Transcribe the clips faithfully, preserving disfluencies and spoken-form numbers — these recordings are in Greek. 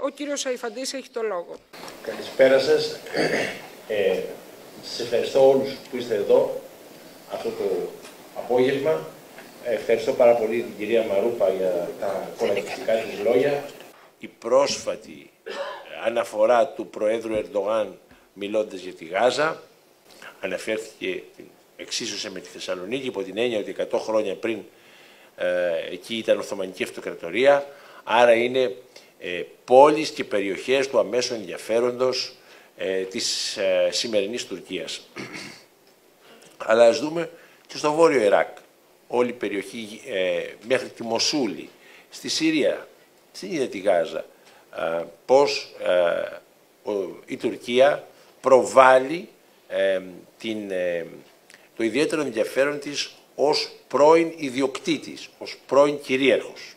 Ο κύριος Αϋφαντής έχει το λόγο. Καλησπέρα σας. Ε, σας ευχαριστώ όλους που είστε εδώ αυτό το απόγευμα. Ευχαριστώ πάρα πολύ την κυρία Μαρούπα για τα κολακιστικά της λόγια. Η πρόσφατη αναφορά του Προέδρου Ερντογάν μιλώντας για τη Γάζα αναφέρθηκε, εξίσωσε με τη Θεσσαλονίκη υπό την έννοια ότι εκατό χρόνια πριν ε, εκεί ήταν Οθωμανική Αυτοκρατορία, άρα είναι ε, πόλεις και περιοχές του αμέσου ενδιαφέροντος ε, της ε, σημερινής Τουρκίας. Αλλά ας δούμε και στο βόρειο Ιράκ, όλη η περιοχή ε, μέχρι τη Μοσούλη, στη Συρία, στην Ιδετη Γάζα, ε, πώς ε, ο, η Τουρκία προβάλλει ε, την... Ε, το ιδιαίτερο ενδιαφέρον της ως πρώην ιδιοκτήτης, ως πρώην κυρίαρχος.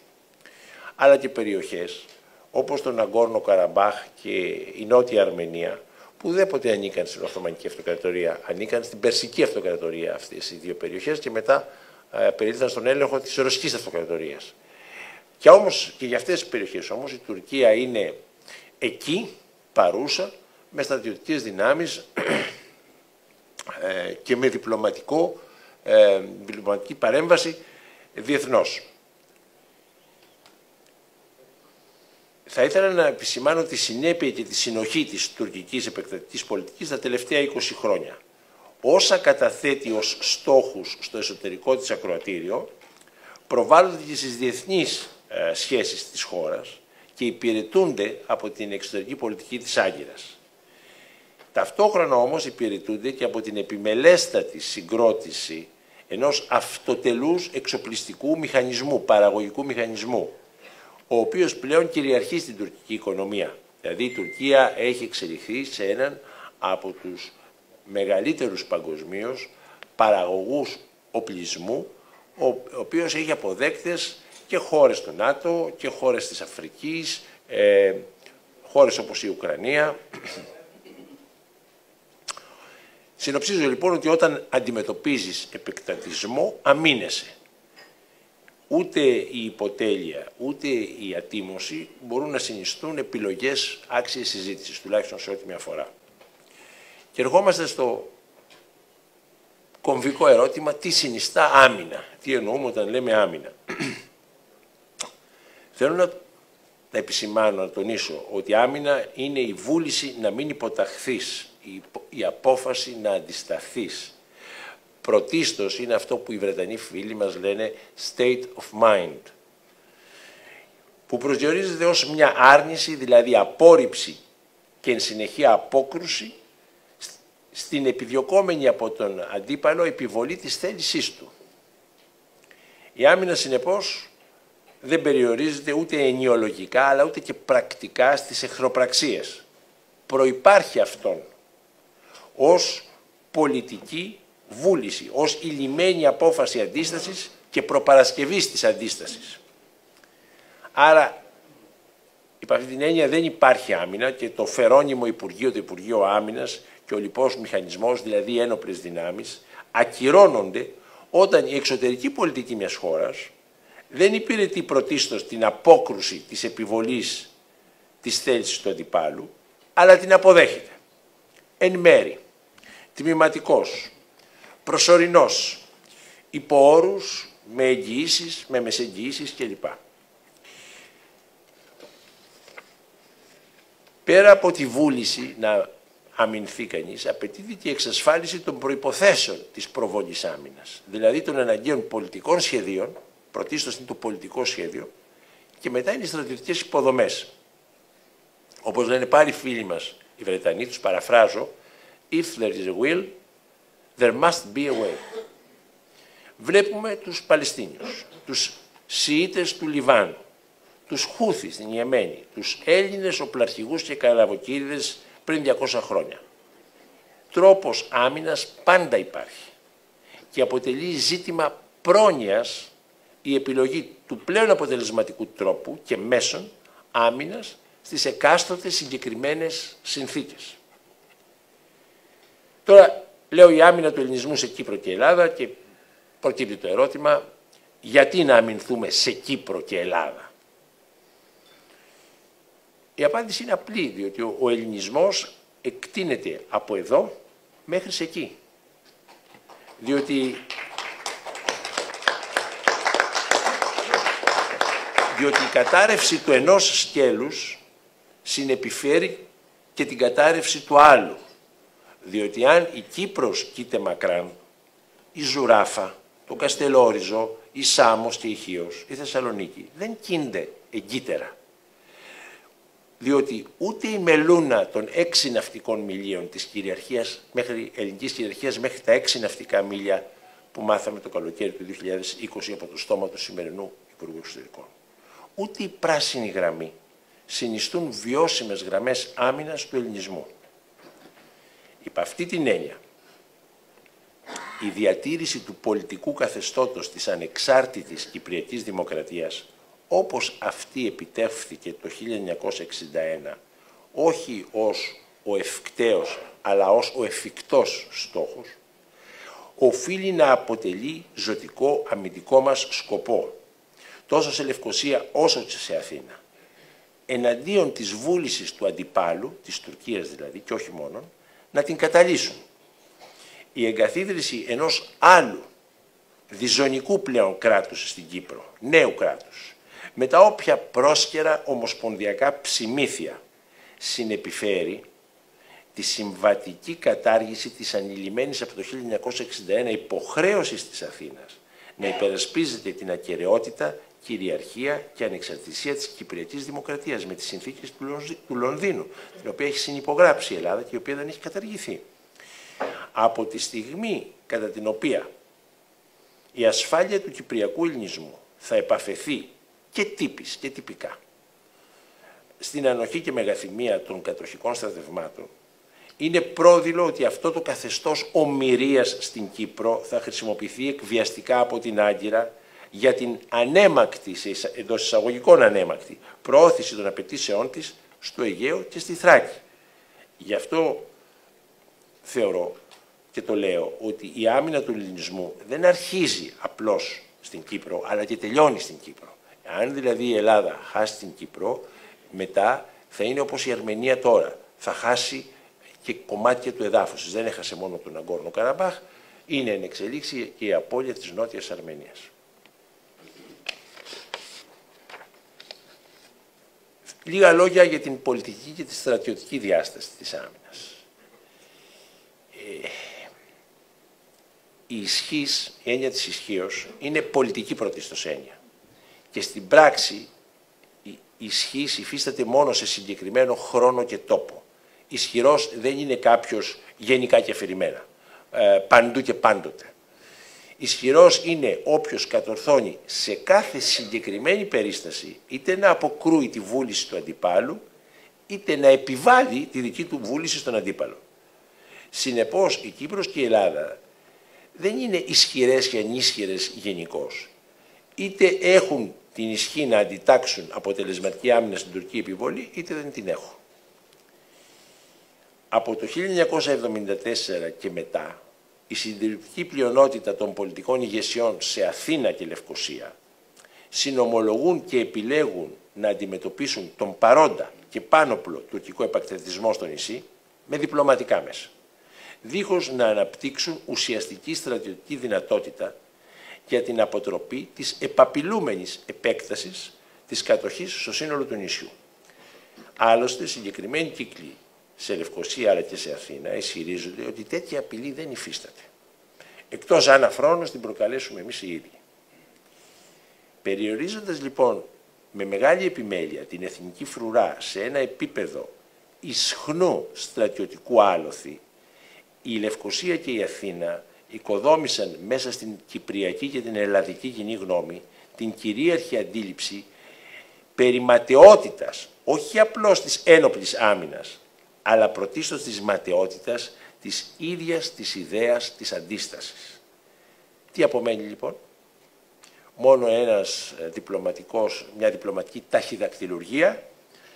Αλλά και περιοχές όπως τον Αγκόρνο-Καραμπάχ και η Νότια Αρμενία, που ουδέποτε ανήκαν στην Οθωμανική Αυτοκρατορία, ανήκαν στην Περσική Αυτοκρατορία αυτές οι δύο περιοχές και μετά ε, περίληφθαν στον έλεγχο της Ρωσικής Αυτοκρατορίας. Και, όμως, και για αυτές τις περιοχές όμως η Τουρκία είναι εκεί παρούσα με στρατιωτικές δυνάμεις και με διπλωματικό, ε, διπλωματική παρέμβαση διεθνώς. Θα ήθελα να επισημάνω τη συνέπεια και τη συνοχή της τουρκικής επεκτατικής πολιτικής τα τελευταία είκοσι χρόνια. Όσα καταθέτει ως στόχους στο εσωτερικό της ακροατήριο, προβάλλονται και στις διεθνείς ε, σχέσεις της χώρας και υπηρετούνται από την εξωτερική πολιτική της Άγκυρας. Ταυτόχρονα όμως υπηρετούνται και από την επιμελέστατη συγκρότηση ενός αυτοτελούς εξοπλιστικού μηχανισμού, παραγωγικού μηχανισμού, ο οποίος πλέον κυριαρχεί στην τουρκική οικονομία. Δηλαδή η Τουρκία έχει εξελιχθεί σε έναν από τους μεγαλύτερους παγκοσμίως παραγωγούς οπλισμού, ο οποίος έχει αποδέκτες και χώρες του ΝΑΤΟ και χώρες της Αφρικής, ε, χώρες όπως η Ουκρανία. Συνοψίζω λοιπόν ότι όταν αντιμετωπίζεις επεκτατισμό, αμήνεσαι. Ούτε η υποτέλεια, ούτε η ατίμωση μπορούν να συνιστούν επιλογές άξιες συζήτησης, τουλάχιστον σε ό,τι με αφορά. Και ερχόμαστε στο κομβικό ερώτημα, τι συνιστά άμυνα, τι εννοούμε όταν λέμε άμυνα. Θέλω να, να επισημάνω, να τονίσω, ότι άμυνα είναι η βούληση να μην υποταχθείς, η απόφαση να αντισταθείς. Πρωτίστως είναι αυτό που οι Βρετανοί φίλοι μας λένε state of mind, που προσδιορίζεται ως μια άρνηση, δηλαδή απόρριψη και εν συνεχεία απόκρουση στην επιδιωκόμενη από τον αντίπαλο επιβολή της θέλησής του. Η άμυνα συνεπώς δεν περιορίζεται ούτε ενοιολογικά αλλά ούτε και πρακτικά στις εχθροπραξίες. Προϋπάρχει αυτόν ως πολιτική βούληση, ως ηλυμένη απόφαση αντίστασης και προπαρασκευής της αντίστασης. Άρα, υπ' αυτή την έννοια δεν υπάρχει άμυνα και το φερόνιμο Υπουργείο, το Υπουργείο Άμυνας και ο λοιπός μηχανισμός, δηλαδή ένοπλες δυνάμεις, ακυρώνονται όταν η εξωτερική πολιτική μιας χώρας δεν υπηρετεί πρωτίστως την απόκρουση της επιβολής της θέλησης του αντιπάλου, αλλά την αποδέχεται. Εν μέρη, τμηματικός, προσωρινός, υπό όρους, με εγγυήσεις, με μεσεγγυήσεις κλπ. Πέρα από τη βούληση να αμυνθεί κανείς, απαιτείται και η εξασφάλιση των προϋποθέσεων της προβολής άμυνας, δηλαδή των αναγκαίων πολιτικών σχεδίων, πρωτίστως είναι το πολιτικό σχέδιο, και μετά είναι οι στρατιωτικές υποδομές. Όπως λένε πάλι φίλοι μας, οι Βρετανοί, τους παραφράζω, if there is a will, there must be a way. Βλέπουμε τους Παλαιστίνιους, τους Σιήτες του Λιβάνου, τους Χούθη στην Ιεμένη, τους Έλληνες οπλαρχηγούς και καραβοκύριδες πριν διακόσια χρόνια. Τρόπος άμυνας πάντα υπάρχει και αποτελεί ζήτημα πρόνοιας η επιλογή του πλέον αποτελεσματικού τρόπου και μέσων άμυνας στις εκάστοτε συγκεκριμένες συνθήκες. Τώρα, λέω η άμυνα του ελληνισμού σε Κύπρο και Ελλάδα και προκύπτει το ερώτημα γιατί να αμυνθούμε σε Κύπρο και Ελλάδα. Η απάντηση είναι απλή, διότι ο ελληνισμός εκτείνεται από εδώ μέχρι σε εκεί. Διότι, διότι η κατάρρευση του ενός σκέλους συνεπιφέρει και την κατάρρευση του άλλου. Διότι αν η Κύπρος κοίται μακράν, η Ζουράφα, το Καστελόριζο, η Σάμος και η Χίος, η Θεσσαλονίκη, δεν κίνται εγκύτερα. Διότι ούτε η μελούνα των έξι ναυτικών μιλίων της κυριαρχίας, μέχρι, ελληνικής κυριαρχίας μέχρι τα έξι ναυτικά μίλια που μάθαμε το καλοκαίρι του δύο χιλιάδες είκοσι από το στόμα του σημερινού Υπουργού Εξωτερικών. Ούτε η πράσινη γραμμή συνιστούν βιώσιμες γραμμές άμυνας του ελληνισμού. Υπ' αυτή την έννοια, η διατήρηση του πολιτικού καθεστώτος της ανεξάρτητης Κυπριακής Δημοκρατίας, όπως αυτή επιτεύχθηκε το χίλια εννιακόσια εξήντα ένα, όχι ως ο ευκταίος, αλλά ως ο εφικτός στόχος, οφείλει να αποτελεί ζωτικό αμυντικό μας σκοπό, τόσο σε Λευκωσία όσο και σε Αθήνα, εναντίον της βούλησης του αντιπάλου, της Τουρκίας δηλαδή, και όχι μόνον, να την καταλύσουν. Η εγκαθίδρυση ενός άλλου διζωνικού πλέον κράτους στην Κύπρο, νέου κράτους, με τα όποια πρόσκαιρα ομοσπονδιακά ψημίθια συνεπιφέρει τη συμβατική κατάργηση της ανηλυμένης από το χίλια εννιακόσια εξήντα ένα υποχρέωσης της Αθήνας να υπερασπίζεται την ακεραιότητα, κυριαρχία και ανεξαρτησία της Κυπριακής Δημοκρατίας με τις συνθήκες του Λονδίνου, την οποία έχει συνυπογράψει η Ελλάδα και η οποία δεν έχει καταργηθεί. Από τη στιγμή κατά την οποία η ασφάλεια του κυπριακού ελληνισμού θα επαφεθεί και τύπης και τυπικά στην ανοχή και μεγαθυμία των κατοχικών στρατευμάτων, είναι πρόδειλο ότι αυτό το καθεστώς ομηρίας στην Κύπρο θα χρησιμοποιηθεί εκβιαστικά από την Άγκυρα για την ανέμακτη, εντός εισαγωγικών ανέμακτη, προώθηση των απαιτήσεών της στο Αιγαίο και στη Θράκη. Γι' αυτό θεωρώ και το λέω ότι η άμυνα του ελληνισμού δεν αρχίζει απλώς στην Κύπρο, αλλά και τελειώνει στην Κύπρο. Αν δηλαδή η Ελλάδα χάσει την Κύπρο, μετά θα είναι όπως η Αρμενία τώρα. Θα χάσει και κομμάτια του εδάφους. Δεν έχασε μόνο τον Αγκόρνο-Καραμπάχ, είναι εν εξελίξη και η απώλεια της Νότιας Αρμενίας. Λίγα λόγια για την πολιτική και τη στρατιωτική διάσταση της άμυνας. Ε, η ισχύς, η έννοια της ισχύως, είναι πολιτική πρωτίστως έννοια. Και στην πράξη η ισχύς υφίσταται μόνο σε συγκεκριμένο χρόνο και τόπο. Ισχυρός δεν είναι κάποιος γενικά και αφηρημένα, παντού και πάντοτε. Ισχυρός είναι όποιος κατορθώνει σε κάθε συγκεκριμένη περίσταση είτε να αποκρούει τη βούληση του αντιπάλου, είτε να επιβάλλει τη δική του βούληση στον αντίπαλο. Συνεπώς, η Κύπρος και η Ελλάδα δεν είναι ισχυρές και ανίσχυρες γενικώς. Είτε έχουν την ισχύ να αντιτάξουν αποτελεσματική άμυνα στην τουρκική επιβολή, είτε δεν την έχουν. Από το χίλια εννιακόσια εβδομήντα τέσσερα και μετά, η συντηρητική πλειονότητα των πολιτικών ηγεσιών σε Αθήνα και Λευκωσία συνομολογούν και επιλέγουν να αντιμετωπίσουν τον παρόντα και πάνοπλο τουρκικό επεκτατισμό στο νησί με διπλωματικά μέσα, δίχως να αναπτύξουν ουσιαστική στρατιωτική δυνατότητα για την αποτροπή της επαπειλούμενης επέκτασης της κατοχής στο σύνολο του νησιού. Άλλωστε, συγκεκριμένοι κύκλοι σε Λευκωσία αλλά και σε Αθήνα ισχυρίζονται ότι τέτοια απειλή δεν υφίσταται, εκτός αν αφρόνως την προκαλέσουμε εμείς οι ίδιοι. Περιορίζοντας λοιπόν με μεγάλη επιμέλεια την εθνική φρουρά σε ένα επίπεδο ισχνού στρατιωτικού άλοθη, η Λευκωσία και η Αθήνα οικοδόμησαν μέσα στην κυπριακή και την ελλαδική κοινή γνώμη την κυρίαρχη αντίληψη περιματαιότητας, όχι απλώς της ένοπλης άμυνας, αλλά πρωτίστως της ματαιότητας της ίδιας της ιδέας της αντίστασης. Τι απομένει λοιπόν? Μόνο ένας διπλωματικός, μια διπλωματική ταχυδακτηλουργία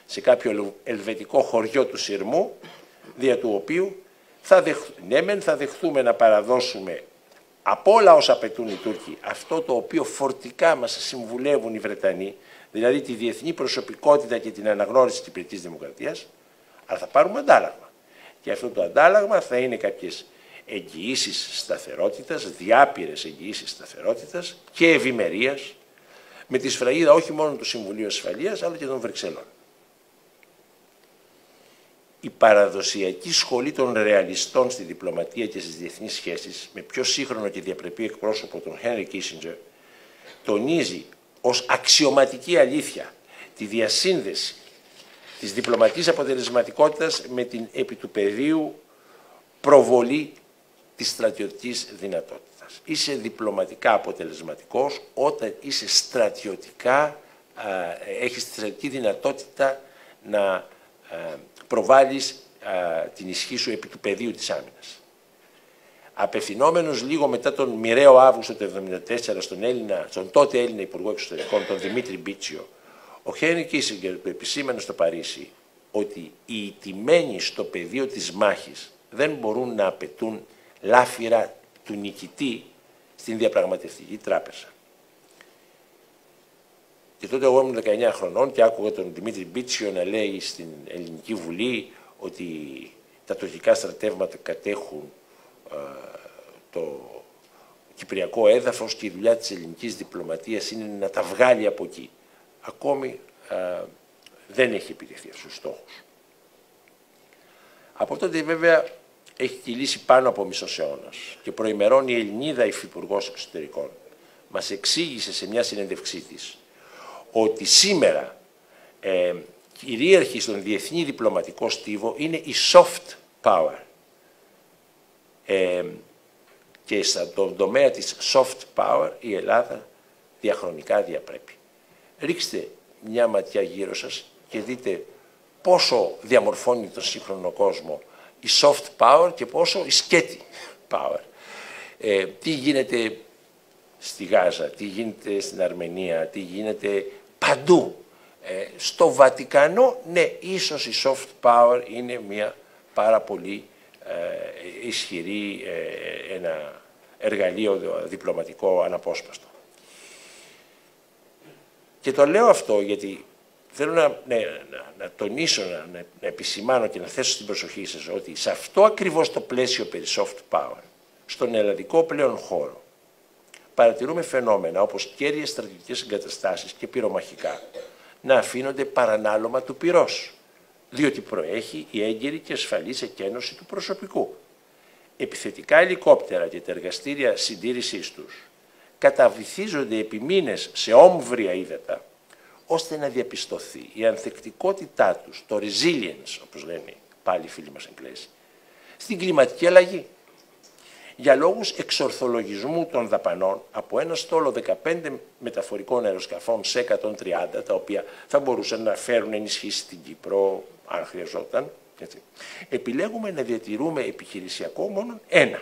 σε κάποιο ελβετικό χωριό του Συρμού, δια του οποίου θα δεχ... ναι μεν θα δεχθούμε να παραδώσουμε από όλα όσα απαιτούν οι Τούρκοι αυτό το οποίο φορτικά μας συμβουλεύουν οι Βρετανοί, δηλαδή τη διεθνή προσωπικότητα και την αναγνώριση της Κυπριακής Δημοκρατίας, αλλά θα πάρουμε αντάλλαγμα. Και αυτό το αντάλλαγμα θα είναι κάποιες εγγυήσεις σταθερότητας, διάπειρες εγγυήσεις σταθερότητας και ευημερίας, με τη σφραγίδα όχι μόνο του Συμβουλίου Ασφαλείας, αλλά και των Βρυξελών. Η παραδοσιακή σχολή των ρεαλιστών στη διπλωματία και στις διεθνείς σχέσεις, με πιο σύγχρονο και διαπρεπή εκπρόσωπο τον Χένρι Κίσινγκερ, τονίζει ως αξιωματική αλήθεια τη διασύνδεση της διπλωματικής αποτελεσματικότητας με την επί του πεδίου προβολή της στρατιωτικής δυνατότητας. Είσαι διπλωματικά αποτελεσματικός όταν είσαι στρατιωτικά, α, έχεις στρατιωτική δυνατότητα να α, προβάλλεις α, την ισχύ σου επί του πεδίου της άμυνας. Απευθυνόμενος λίγο μετά τον μοιραίο Αύγουστο του χίλια εννιακόσια εβδομήντα τέσσερα στον, Έλληνα, στον τότε Έλληνα Υπουργό Εξωτερικών, τον Δημήτρη Μπίτσιο, ο Χένρι Κίσινγκερ του επισήμανε στο Παρίσι ότι οι ηττημένοι στο πεδίο της μάχης δεν μπορούν να απαιτούν λάφυρα του νικητή στην διαπραγματευτική τράπεζα. Και τότε εγώ ήμουν δεκαεννιά χρονών και άκουγα τον Δημήτρη Μπίτσιο να λέει στην Ελληνική Βουλή ότι τα τουρκικά στρατεύματα κατέχουν ε, το κυπριακό έδαφος και η δουλειά της ελληνικής διπλωματίας είναι να τα βγάλει από εκεί. Ακόμη ε, δεν έχει επιτευχθεί αυτούς τους στόχους. Από τότε βέβαια έχει κυλήσει πάνω από μισός αιώνας και προημερών η Ελληνίδα Υφυπουργός Εξωτερικών μας εξήγησε σε μια συνέντευξή της ότι σήμερα ε, κυρίαρχη στον διεθνή διπλωματικό στίβο είναι η soft power. Ε, και στον τομέα της soft power η Ελλάδα διαχρονικά διαπρέπει. Ρίξτε μια ματιά γύρω σας και δείτε πόσο διαμορφώνει τον σύγχρονο κόσμο η soft power και πόσο η σκέτη power. Ε, τι γίνεται στη Γάζα, τι γίνεται στην Αρμενία, τι γίνεται παντού. Ε, στο Βατικανό, ναι, ίσως η soft power είναι μια πάρα πολύ ε, ισχυρή, ε, ένα εργαλείο διπλωματικό αναπόσπαστο. Και το λέω αυτό γιατί θέλω να, ναι, να, να τονίσω, να, να επισημάνω και να θέσω στην προσοχή σας ότι σε αυτό ακριβώς το πλαίσιο περί soft power, στον ελλαδικό πλέον χώρο, παρατηρούμε φαινόμενα όπως κέρδιες στρατιωτικές εγκαταστάσεις και πυρομαχικά να αφήνονται παρανάλωμα του πυρός, διότι προέχει η έγκαιρη και ασφαλής εκένωση του προσωπικού. Επιθετικά ελικόπτερα και τα εργαστήρια συντήρησής τους καταβυθίζονται επί μήνες σε όμβρια ύδατα, ώστε να διαπιστωθεί η ανθεκτικότητά τους, το resilience, όπως λένε πάλι οι φίλοι μας Εγγλέζοι, στην κλιματική αλλαγή. Για λόγους εξορθολογισμού των δαπανών από ένα στόλο δεκαπέντε μεταφορικών αεροσκαφών σε εκατόν τριάντα, τα οποία θα μπορούσαν να φέρουν ενισχύσεις στην Κύπρο, αν χρειαζόταν, έτσι, επιλέγουμε να διατηρούμε επιχειρησιακό μόνο ένα.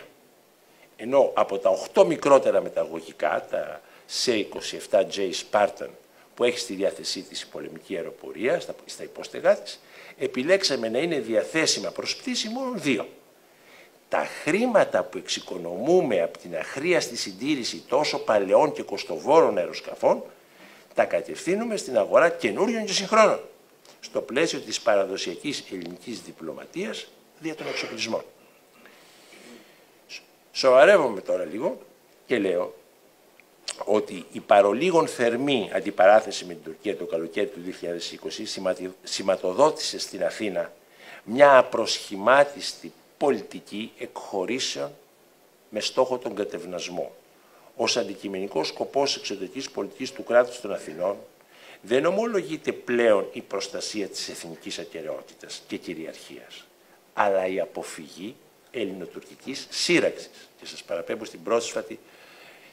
Ενώ από τα οκτώ μικρότερα μεταγωγικά, τα σι είκοσι επτά τζέι Spartan, που έχει στη διάθεσή της η πολεμική αεροπορία, στα υπόστεγά της, επιλέξαμε να είναι διαθέσιμα προς πτήση μόνο δύο. Τα χρήματα που εξοικονομούμε από την αχρίαστη συντήρηση τόσο παλαιών και κοστοβόρων αεροσκαφών, τα κατευθύνουμε στην αγορά καινούριων και συγχρόνων, στο πλαίσιο της παραδοσιακής ελληνικής διπλωματίας δια των εξοπλισμών. Σοβαρεύομαι τώρα λίγο και λέω ότι η παρολίγων θερμή αντιπαράθεση με την Τουρκία το καλοκαίρι του δύο χιλιάδες είκοσι σηματοδότησε στην Αθήνα μια απροσχημάτιστη πολιτική εκχωρήσεων με στόχο τον κατευνασμό. Ως αντικειμενικός σκοπός εξωτερικής πολιτικής του κράτους των Αθηνών δεν ομολογείται πλέον η προστασία της εθνικής ακεραιότητας και κυριαρχίας, αλλά η αποφυγή ελληνοτουρκικής σύραξης. Και σας παραπέμπω στην πρόσφατη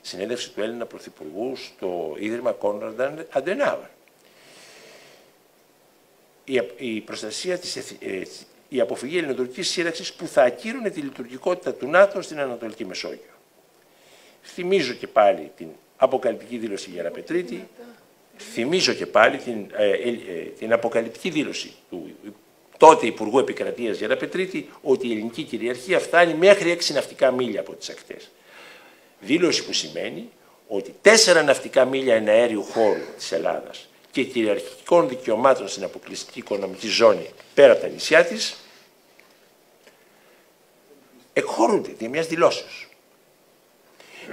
συνέντευξη του Έλληνα Πρωθυπουργού στο Ίδρυμα Κόνραντ Αντενάβερ. Η προστασία της εθ... η αποφυγή ελληνοτουρκικής σύραξης που θα ακύρωνε τη λειτουργικότητα του ΝΑΤΟ στην Ανατολική Μεσόγειο. Θυμίζω και πάλι την αποκαλυπτική δήλωση Γεραπετρίτη, θυμίζω και πάλι την, ε, ε, ε, την αποκαλυπτική δήλωση του τότε Υπουργού Επικρατείας Γεραπετρίτη ότι η ελληνική κυριαρχία φτάνει μέχρι έξι ναυτικά μίλια από τις ακτές. Δήλωση που σημαίνει ότι τέσσερα ναυτικά μίλια εναέριου χώρου της Ελλάδας και κυριαρχικών δικαιωμάτων στην αποκλειστική οικονομική ζώνη πέρα από τα νησιά της, εκχωρούνται δια μιας δηλώσεως.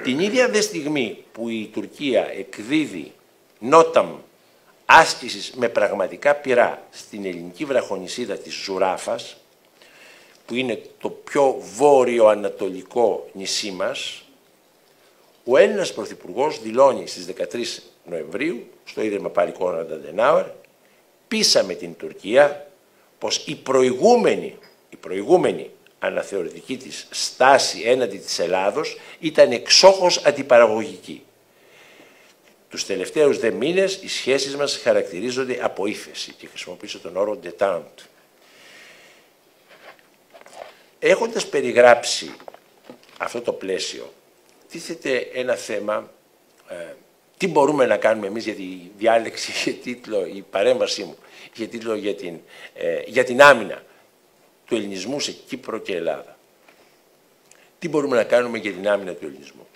Την ίδια δε στιγμή που η Τουρκία εκδίδει νόταμ άσκησης με πραγματικά πυρά στην ελληνική βραχονησίδα της Ζουράφας, που είναι το πιο βόρειο-ανατολικό νησί μας, ο Έλληνας Πρωθυπουργός δηλώνει στις δεκατρείς Νοεμβρίου, στο Ίδρυμα πάλι Κόνραντ Αντενάβερ, πείσαμε την Τουρκία πως η προηγούμενη, η προηγούμενη αναθεωρητική της στάση έναντι της Ελλάδος ήταν εξόχως αντιπαραγωγική. Τους τελευταίους δε μήνες οι σχέσεις μας χαρακτηρίζονται από ύφεση, και χρησιμοποιήσω τον όρο «detente». Έχοντας περιγράψει αυτό το πλαίσιο, τίθεται ένα θέμα, ε, τι μπορούμε να κάνουμε εμείς, για τη διάλεξη, για τίτλο, η παρέμβασή μου, για τίτλο για την, ε, για την άμυνα του ελληνισμού σε Κύπρο και Ελλάδα. Τι μπορούμε να κάνουμε για την άμυνα του ελληνισμού.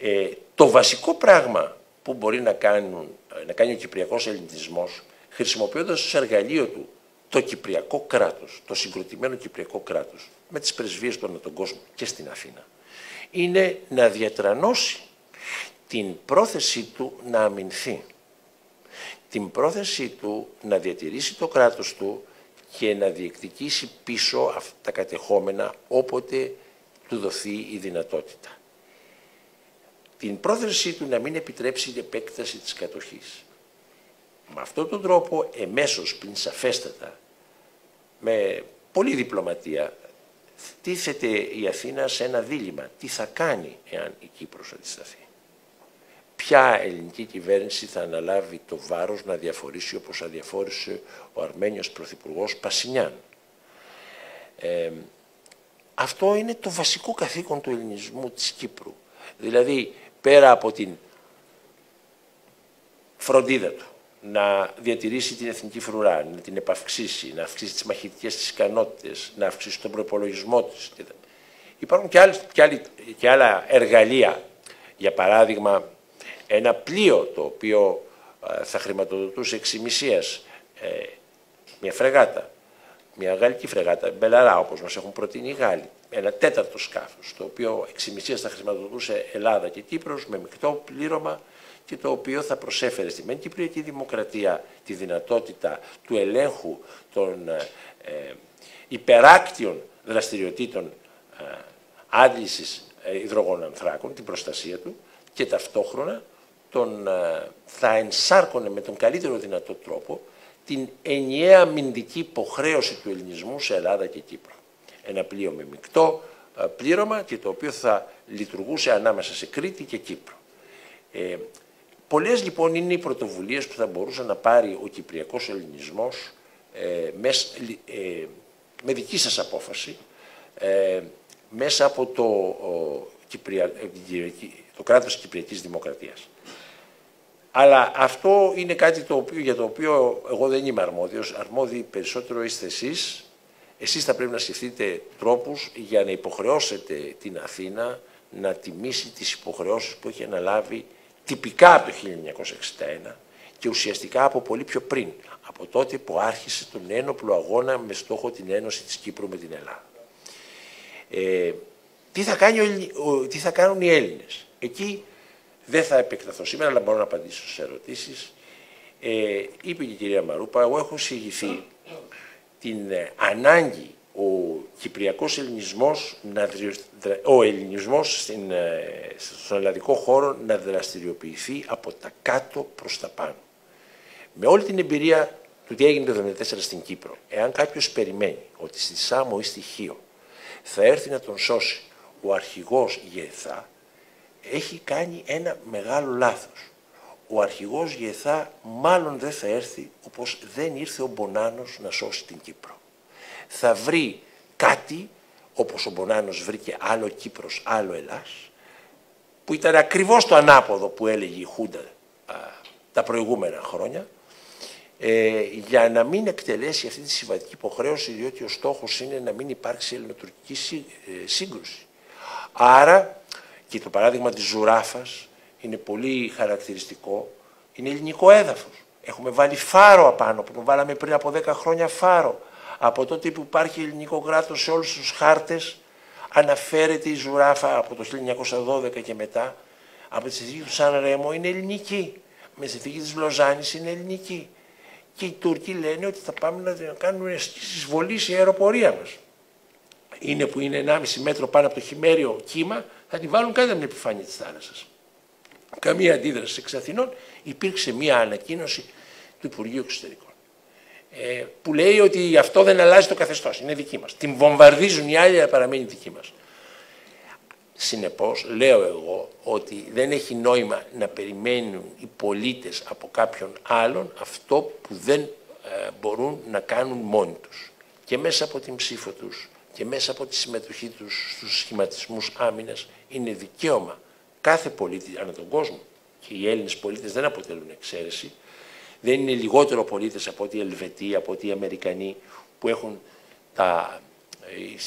Ε, το βασικό πράγμα που μπορεί να, κάνουν, να κάνει ο κυπριακός ελληνισμός, χρησιμοποιώντας ως εργαλείο του το κυπριακό κράτος, το συγκροτημένο κυπριακό κράτος, με τις πρεσβείες του ανά τον κόσμο και στην Αθήνα, είναι να διατρανώσει την πρόθεσή του να αμυνθεί, την πρόθεσή του να διατηρήσει το κράτος του και να διεκδικήσει πίσω αυτά τα κατεχόμενα όποτε του δοθεί η δυνατότητα. Την πρόθεσή του να μην επιτρέψει την επέκταση της κατοχής. Με αυτόν τον τρόπο, εμέσως πλην σαφέστατα, με πολλή διπλωματία, τίθεται η Αθήνα σε ένα δίλημμα. Τι θα κάνει εάν η Κύπρος αντισταθεί. Ποια ελληνική κυβέρνηση θα αναλάβει το βάρος να διαφορήσει όπως αδιαφόρησε ο Αρμένιος Πρωθυπουργός Πασινιάν. Ε, αυτό είναι το βασικό καθήκον του ελληνισμού της Κύπρου. Δηλαδή, πέρα από την φροντίδα του να διατηρήσει την Εθνική Φρουρά, να την επαυξήσει, να αυξήσει τις μαχητικές της ικανότητες, να αυξήσει τον προϋπολογισμό της. Υπάρχουν και, άλλες, και, άλλοι, και άλλα εργαλεία. Για παράδειγμα, ένα πλοίο το οποίο α, θα χρηματοδοτούσε εξημισίας, ε, μια φρεγάτα, μια γαλλική φρεγάτα, μπελαρά όπως μας έχουν προτείνει οι Γάλλοι, ένα τέταρτο σκάφος, το οποίο εξημισίας θα χρηματοδοτούσε Ελλάδα και Κύπρος με μεικτό πλήρωμα, και το οποίο θα προσέφερε στη μεν κυπριακή δημοκρατία τη δυνατότητα του ελέγχου των ε, υπεράκτιων δραστηριοτήτων ε, άντλησης ε, υδρογόνων ανθράκων, την προστασία του, και ταυτόχρονα τον, ε, θα ενσάρκωνε με τον καλύτερο δυνατό τρόπο την ενιαία αμυντική υποχρέωση του ελληνισμού σε Ελλάδα και Κύπρο. Ένα πλοίο με μεικτό ε, πλήρωμα, και το οποίο θα λειτουργούσε ανάμεσα σε Κρήτη και Κύπρο. Ε, Πολλές λοιπόν είναι οι πρωτοβουλίες που θα μπορούσε να πάρει ο κυπριακός ελληνισμός ε, μες, ε, με δική σας απόφαση, ε, μέσα από το, ο, Κυπρια, το κράτος της Κυπριακής Δημοκρατίας. Αλλά αυτό είναι κάτι το οποίο, για το οποίο εγώ δεν είμαι αρμόδιος. Αρμόδιοι περισσότερο είστε εσείς. Εσείς θα πρέπει να σκεφτείτε τρόπους για να υποχρεώσετε την Αθήνα να τιμήσει τις υποχρεώσεις που έχει αναλάβει τυπικά από το χίλια εννιακόσια εξήντα ένα και ουσιαστικά από πολύ πιο πριν, από τότε που άρχισε τον ένοπλο αγώνα με στόχο την ένωση της Κύπρου με την Ελλάδα. Ε, τι, θα κάνει ο, τι θα κάνουν οι Έλληνες. Εκεί δεν θα επεκταθώ σήμερα, αλλά μπορώ να απαντήσω στις ερωτήσεις. Ε, είπε και η κυρία Μαρούπα, εγώ έχω συγηθεί την ανάγκη ο κυπριακός ελληνισμός, να, ο ελληνισμός στην, στον ελλαδικό χώρο να δραστηριοποιηθεί από τα κάτω προς τα πάνω. Με όλη την εμπειρία του τι έγινε το χίλια εννιακόσια εβδομήντα τέσσερα στην Κύπρο, εάν κάποιος περιμένει ότι στη Σάμο ή στη Χίο θα έρθει να τον σώσει ο αρχηγός ΓΕΕΘΑ, έχει κάνει ένα μεγάλο λάθος. Ο αρχηγός ΓΕΕΘΑ μάλλον δεν θα έρθει, όπως δεν ήρθε ο Μπονάνος να σώσει την Κύπρο. Θα βρει κάτι, όπως ο Μπονάνος βρήκε άλλο Κύπρος, άλλο Ελλάς, που ήταν ακριβώς το ανάποδο που έλεγε η Χούντα α, τα προηγούμενα χρόνια, ε, για να μην εκτελέσει αυτή τη συμβατική υποχρέωση, διότι ο στόχος είναι να μην υπάρξει ελληνοτουρκική σύ, ε, σύγκρουση. Άρα, και το παράδειγμα της Ζουράφας είναι πολύ χαρακτηριστικό, Είναι ελληνικό έδαφος. Έχουμε βάλει φάρο απάνω, που βάλαμε πριν από δέκα χρόνια φάρο. Από τότε που υπάρχει ελληνικό κράτος σε όλους τους χάρτες, αναφέρεται η Ζουράφα από το χίλια εννιακόσια δώδεκα και μετά, από τη συνθήκη του Σαν Ρέμο είναι ελληνική, με τη συνθήκη της Λοζάνης είναι ελληνική. Και οι Τούρκοι λένε ότι θα πάμε να κάνουμε ασκήσεις βολής η αεροπορία μας. Είναι που είναι ενάμιση μέτρο πάνω από το χειμέριο κύμα, θα τη βάλουν κάτω από την επιφάνεια της θάλασσας. Καμία αντίδραση εξ Αθηνών. Υπήρξε μία ανακοίνωση του Υπουργείου Εξωτερικών που λέει ότι αυτό δεν αλλάζει το καθεστώς, είναι δική μας. Την βομβαρδίζουν οι άλλοι, αλλά παραμένει δική μας. Συνεπώς, λέω εγώ ότι δεν έχει νόημα να περιμένουν οι πολίτες από κάποιον άλλον αυτό που δεν μπορούν να κάνουν μόνοι τους. Και μέσα από την ψήφο τους και μέσα από τη συμμετοχή τους στους σχηματισμούς άμυνας είναι δικαίωμα κάθε πολίτη ανά τον κόσμο, και οι Έλληνες πολίτες δεν αποτελούν εξαίρεση, δεν είναι λιγότερο πολίτες από ότι οι Ελβετοί, από ότι οι Αμερικανοί, που έχουν τα...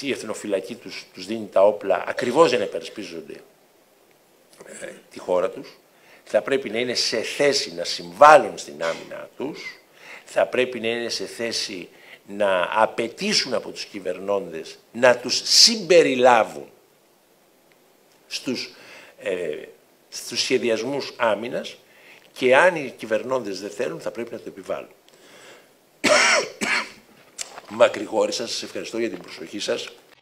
η εθνοφυλακή τους, τους δίνει τα όπλα ακριβώς για να υπερασπίζονται ε, τη χώρα τους. Θα πρέπει να είναι σε θέση να συμβάλλουν στην άμυνα τους, θα πρέπει να είναι σε θέση να απαιτήσουν από τους κυβερνώντες να τους συμπεριλάβουν στους, ε, στους σχεδιασμούς άμυνας, και αν οι κυβερνώντες δεν θέλουν θα πρέπει να το επιβάλλουν. Μακρηγόρησα, σας ευχαριστώ για την προσοχή σας.